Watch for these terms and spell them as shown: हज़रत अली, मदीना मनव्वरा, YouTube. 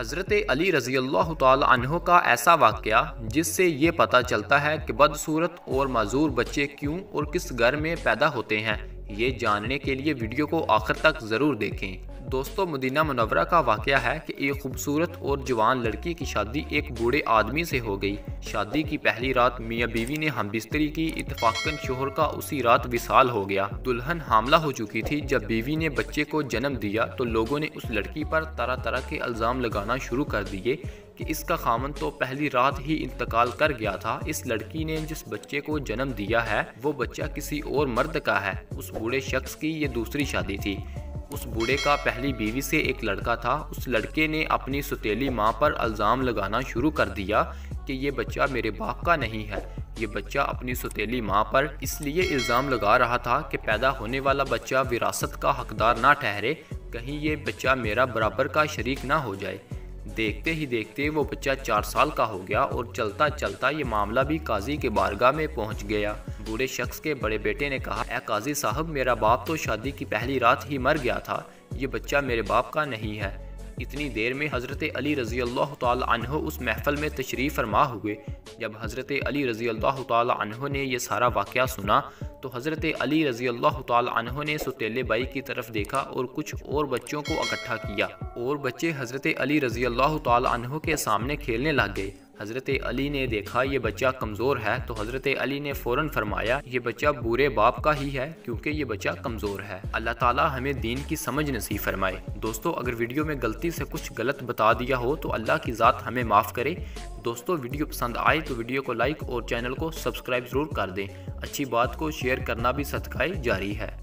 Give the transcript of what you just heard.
हज़रत अली रज़ियल्लाहु ताला अन्हु का ऐसा वाक़या जिससे ये पता चलता है कि बदसूरत और माजूर बच्चे क्यों और किस घर में पैदा होते हैं, ये जानने के लिए वीडियो को आखिर तक ज़रूर देखें। दोस्तों, मदीना मनव्वरा का वाक़या है कि एक खूबसूरत और जवान लड़की की शादी एक बूढ़े आदमी से हो गई। शादी की पहली रात मियाँ बीवी ने हमबिस्तरी की। इत्तफाकन शोहर का उसी रात विसाल हो गया। दुल्हन हामला हो चुकी थी। जब बीवी ने बच्चे को जन्म दिया तो लोगों ने उस लड़की पर तरह तरह के इल्ज़ाम लगाना शुरू कर दिए कि इसका खामन तो पहली रात ही इंतकाल कर गया था, इस लड़की ने जिस बच्चे को जन्म दिया है वो बच्चा किसी और मर्द का है। उस बूढ़े शख्स की ये दूसरी शादी थी। उस बूढ़े का पहली बीवी से एक लड़का था। उस लड़के ने अपनी सुतेली माँ पर इल्ज़ाम लगाना शुरू कर दिया कि ये बच्चा मेरे बाप का नहीं है। ये बच्चा अपनी सुतेली माँ पर इसलिए इल्ज़ाम लगा रहा था कि पैदा होने वाला बच्चा विरासत का हकदार ना ठहरे, कहीं ये बच्चा मेरा बराबर का शरीक ना हो जाए। देखते ही देखते वो बच्चा 4 साल का हो गया और चलता चलता ये मामला भी काजी के बारगाह में पहुंच गया। बूढ़े शख्स के बड़े बेटे ने कहा, ए काजी साहब, मेरा बाप तो शादी की पहली रात ही मर गया था, ये बच्चा मेरे बाप का नहीं है। इतनी देर में हज़रत अली रज़ियल्लाहु ताला अन्हो उस महफल में तशरीफ़ फरमा हुए। जब हज़रत अली रज़ियल्लाहु ताला अन्हो ने यह सारा वाक़या सुना तो हज़रत अली रज़ियल्लाहु ताला अन्हो ने सुतेले बाई की तरफ देखा और कुछ और बच्चों को इकट्ठा किया और बच्चे हज़रत अली रज़ियल्लाहु ताला अन्हो के सामने खेलने लग गए। हज़रत अली ने देखा ये बच्चा कमज़ोर है तो हज़रत अली ने फ़ौरन फरमाया, ये बच्चा बुरे बाप का ही है क्योंकि ये बच्चा कमज़ोर है। अल्लाह ताला हमें दीन की समझ नसीब फरमाए। दोस्तों, अगर वीडियो में गलती से कुछ गलत बता दिया हो तो अल्लाह की ज़ात हमें माफ़ करे। दोस्तों, वीडियो पसंद आए तो वीडियो को लाइक और चैनल को सब्सक्राइब ज़रूर कर दें। अच्छी बात को शेयर करना भी सदकाए जारी है।